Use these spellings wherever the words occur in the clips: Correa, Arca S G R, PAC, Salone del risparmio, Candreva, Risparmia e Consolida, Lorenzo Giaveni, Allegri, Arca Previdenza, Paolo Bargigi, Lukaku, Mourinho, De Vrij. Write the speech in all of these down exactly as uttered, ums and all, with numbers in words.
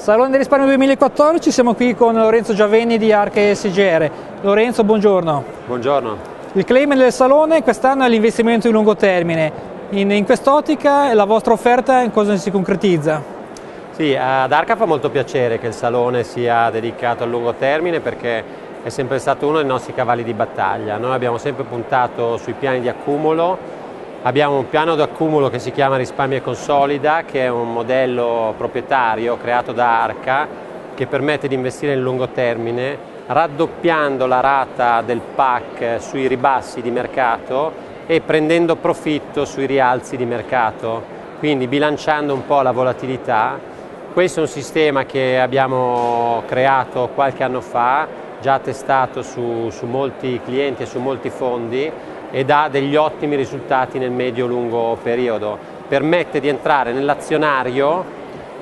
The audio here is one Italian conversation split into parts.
Salone del risparmio duemilaquattordici, siamo qui con Lorenzo Giaveni di Arca S G R. Lorenzo, buongiorno. Buongiorno. Il claim del salone quest'anno è l'investimento di lungo termine. In, in quest'ottica la vostra offerta in cosa si concretizza? Sì, ad Arca fa molto piacere che il salone sia dedicato al lungo termine perché è sempre stato uno dei nostri cavalli di battaglia. Noi abbiamo sempre puntato sui piani di accumulo. Abbiamo un piano d'accumulo che si chiama Risparmia e Consolida, che è un modello proprietario creato da Arca che permette di investire in lungo termine, raddoppiando la rata del P A C sui ribassi di mercato e prendendo profitto sui rialzi di mercato, quindi bilanciando un po' la volatilità. Questo è un sistema che abbiamo creato qualche anno fa, già testato su, su molti clienti e su molti fondi, e dà degli ottimi risultati nel medio-lungo periodo. Permette di entrare nell'azionario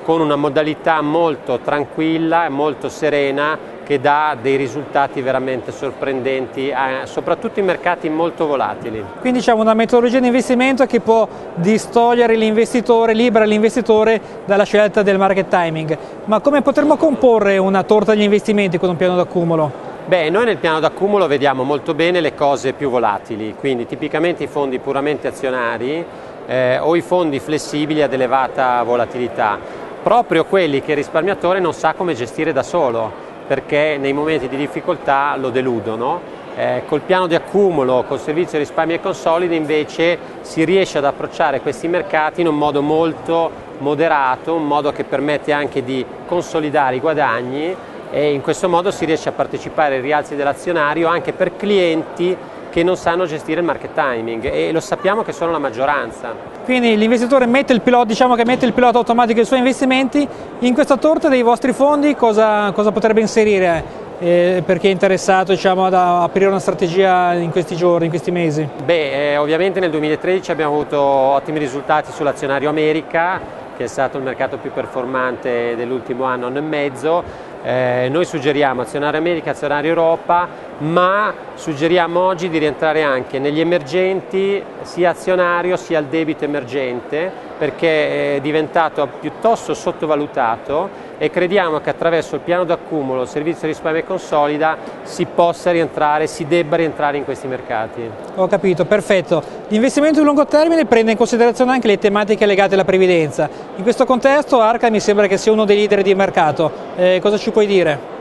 con una modalità molto tranquilla e molto serena che dà dei risultati veramente sorprendenti, eh, soprattutto in mercati molto volatili. Quindi diciamo una metodologia di investimento che può distogliere l'investitore, libera l'investitore dalla scelta del market timing. Ma come potremmo comporre una torta degli investimenti con un piano d'accumulo? Beh, noi nel piano d'accumulo vediamo molto bene le cose più volatili, quindi tipicamente i fondi puramente azionari eh, o i fondi flessibili ad elevata volatilità, proprio quelli che il risparmiatore non sa come gestire da solo, perché nei momenti di difficoltà lo deludono. Eh, col piano di accumulo, col servizio Risparmia e Consolida invece si riesce ad approcciare questi mercati in un modo molto moderato, un modo che permette anche di consolidare i guadagni, e in questo modo si riesce a partecipare ai rialzi dell'azionario anche per clienti che non sanno gestire il market timing, e lo sappiamo che sono la maggioranza. Quindi l'investitore mette il pilota, diciamo che mette il pilota automatico dei suoi investimenti. In questa torta dei vostri fondi cosa, cosa potrebbe inserire eh, per chi è interessato, diciamo, ad aprire una strategia in questi giorni, in questi mesi? Beh, eh, ovviamente nel duemilatredici abbiamo avuto ottimi risultati sull'azionario America, che è stato il mercato più performante dell'ultimo anno, anno e mezzo. Eh, noi suggeriamo azionario America, azionario Europa, ma suggeriamo oggi di rientrare anche negli emergenti, sia azionario sia il debito emergente, perché è diventato piuttosto sottovalutato, e crediamo che attraverso il piano d'accumulo, il servizio Risparmia e Consolida, si possa rientrare, si debba rientrare in questi mercati. Ho capito, perfetto. L'investimento a lungo termine prende in considerazione anche le tematiche legate alla previdenza. In questo contesto Arca mi sembra che sia uno dei leader di mercato. Eh, cosa ci puoi dire?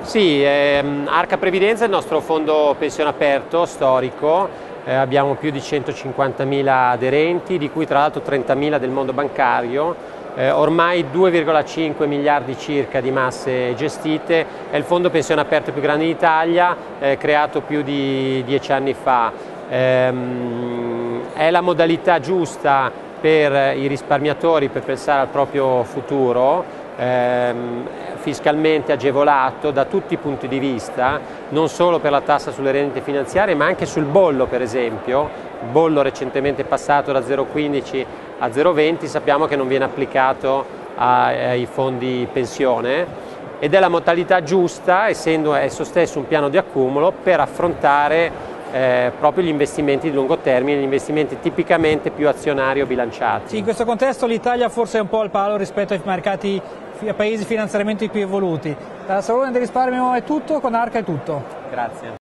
Sì, ehm, Arca Previdenza è il nostro fondo pensione aperto storico, eh, abbiamo più di centocinquantamila aderenti, di cui tra l'altro trentamila del mondo bancario. Eh, ormai due virgola cinque miliardi circa di masse gestite. È il fondo pensione aperto più grande d'Italia, eh, creato più di dieci anni fa. Ehm, è la modalità giusta per i risparmiatori per pensare al proprio futuro, ehm, fiscalmente agevolato da tutti i punti di vista, non solo per la tassa sulle rendite finanziarie ma anche sul bollo, per esempio. Il bollo recentemente passato da zero virgola quindici a zero virgola venti, sappiamo che non viene applicato ai fondi pensione, ed è la modalità giusta, essendo esso stesso un piano di accumulo, per affrontare eh, proprio gli investimenti di lungo termine, gli investimenti tipicamente più azionario bilanciati. Sì, in questo contesto l'Italia forse è un po' al palo rispetto ai mercati, ai paesi finanziariamente più evoluti. Dalla Salone del risparmio è tutto, con Arca è tutto. Grazie.